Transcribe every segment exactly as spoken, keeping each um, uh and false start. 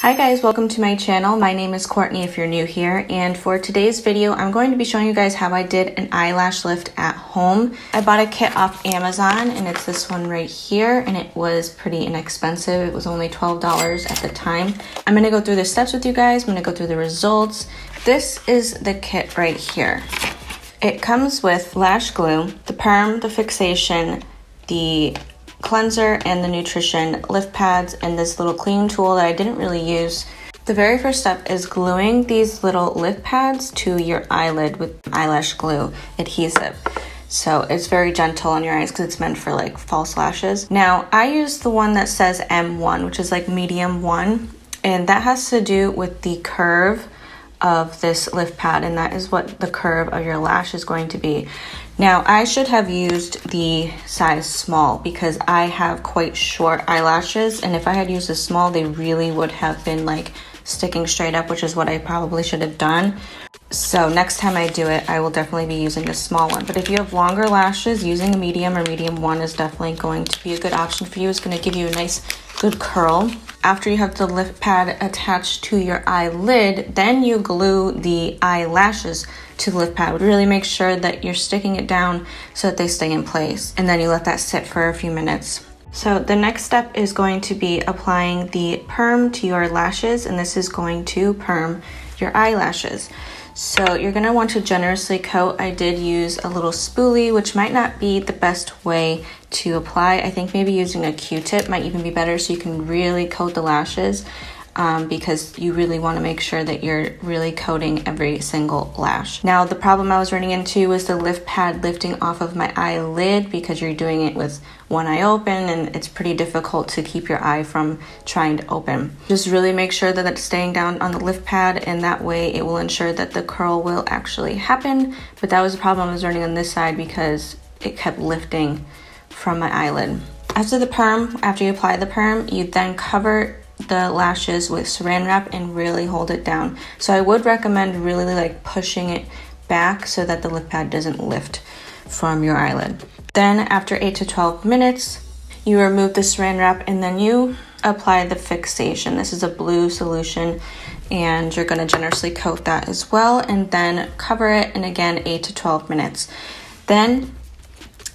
Hi guys, welcome to my channel. My name is Courtney if you're new here, and for today's video I'm going to be showing you guys how I did an eyelash lift at home. I bought a kit off Amazon and it's this one right here, and it was pretty inexpensive. It was only twelve dollars at the time. I'm going to go through the steps with you guys. I'm going to go through the results. This is the kit right here. It comes with lash glue, the perm, the fixation, the cleanser and the nutrition lift pads, and this little cleaning tool that I didn't really use. The very first step is gluing these little lift pads to your eyelid with eyelash glue adhesive. So it's very gentle on your eyes because it's meant for like false lashes. Now I use the one that says M one, which is like medium one, and that has to do with the curve of this lift pad, and that is what the curve of your lash is going to be. Now I should have used the size small because I have quite short eyelashes, and if I had used a small they really would have been like sticking straight up, which is what I probably should have done. So next time I do it I will definitely be using a small one, but if you have longer lashes, using a medium or medium one is definitely going to be a good option for you. It's going to give you a nice good curl. After you have the lift pad attached to your eyelid, then you glue the eyelashes to the lift pad. Really make sure that you're sticking it down so that they stay in place, and then you let that sit for a few minutes. So the next step is going to be applying the perm to your lashes, and this is going to perm your eyelashes. So you're going to want to generously coat. I did use a little spoolie, which might not be the best way to apply. I think maybe using a Q-tip might even be better so you can really coat the lashes, um, because you really want to make sure that you're really coating every single lash. Now the problem I was running into was the lift pad lifting off of my eyelid because you're doing it with one eye open, and it's pretty difficult to keep your eye from trying to open. Just really make sure that it's staying down on the lift pad, and that way it will ensure that the curl will actually happen. But that was the problem I was running on this side because it kept lifting from my eyelid. After the perm, after you apply the perm, you then cover the lashes with saran wrap and really hold it down. So I would recommend really like pushing it back so that the lift pad doesn't lift from your eyelid. Then after eight to twelve minutes, you remove the saran wrap and then you apply the fixation. This is a blue solution and you're going to generously coat that as well, and then cover it, and again eight to twelve minutes. Then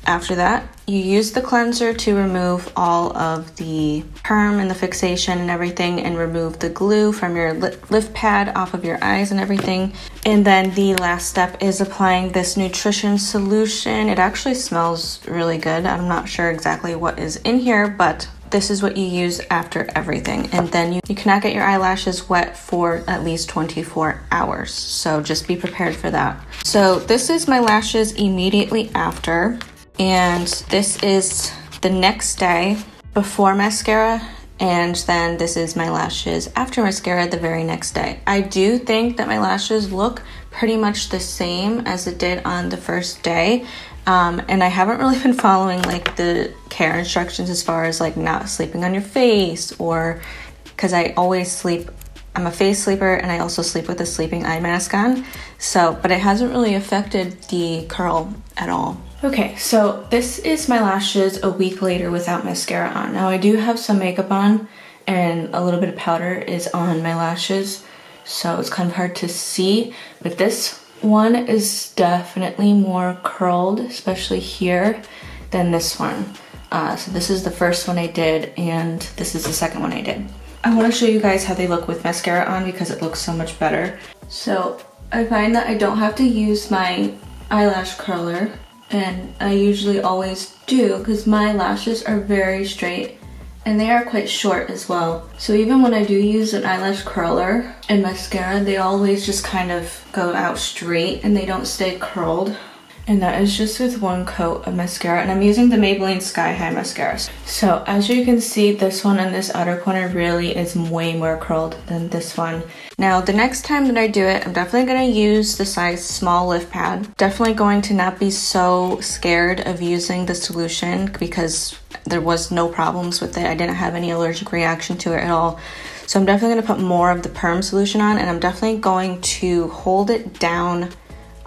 after that, you use the cleanser to remove all of the perm and the fixation and everything, and remove the glue from your lift pad off of your eyes and everything. And then the last step is applying this nutrition solution. It actually smells really good. I'm not sure exactly what is in here, but this is what you use after everything. And then you, you cannot get your eyelashes wet for at least twenty-four hours. So just be prepared for that. So this is my lashes immediately after. And this is the next day before mascara, and then this is my lashes after mascara the very next day. I do think that my lashes look pretty much the same as it did on the first day, um, and I haven't really been following like the care instructions as far as like not sleeping on your face, or because I always sleep, I'm a face sleeper, and I also sleep with a sleeping eye mask on, so but it hasn't really affected the curl at all. Okay, so this is my lashes a week later without mascara on. Now I do have some makeup on and a little bit of powder is on my lashes, so it's kind of hard to see, but this one is definitely more curled, especially here, than this one. Uh, so this is the first one I did, and this is the second one I did. I want to show you guys how they look with mascara on because it looks so much better. So I find that I don't have to use my eyelash curler, and I usually always do because my lashes are very straight and they are quite short as well. So even when I do use an eyelash curler and mascara, they always just kind of go out straight and they don't stay curled. And that is just with one coat of mascara, and I'm using the Maybelline Sky High mascaras. So as you can see, this one in this outer corner really is way more curled than this one. Now the next time that I do it, I'm definitely going to use the size small lift pad. Definitely going to not be so scared of using the solution because there was no problems with it. I didn't have any allergic reaction to it at all. So I'm definitely going to put more of the perm solution on, and I'm definitely going to hold it down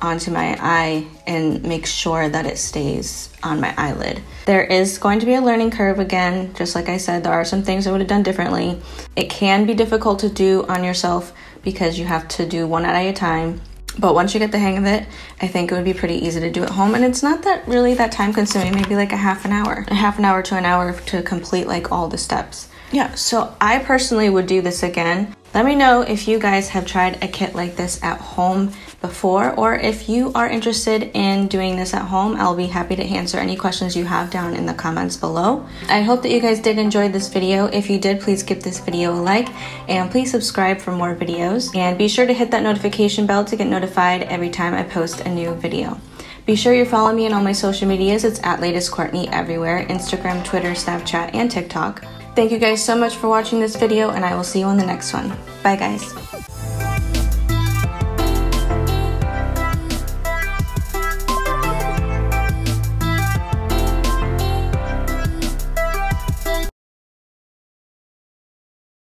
onto my eye and make sure that it stays on my eyelid. There is going to be a learning curve again. Just like I said, there are some things I would have done differently. It can be difficult to do on yourself because you have to do one at a time. But once you get the hang of it, I think it would be pretty easy to do at home. And it's not that really that time consuming, maybe like a half an hour, a half an hour to an hour to complete like all the steps. Yeah, so I personally would do this again. Let me know if you guys have tried a kit like this at home before, or if you are interested in doing this at home. I'll be happy to answer any questions you have down in the comments below. I hope that you guys did enjoy this video. If you did, please give this video a like and please subscribe for more videos. And be sure to hit that notification bell to get notified every time I post a new video. Be sure you're following me on all my social medias. It's at LatestCourtney everywhere, Instagram, Twitter, Snapchat, and TikTok. Thank you guys so much for watching this video, and I will see you on the next one. Bye guys.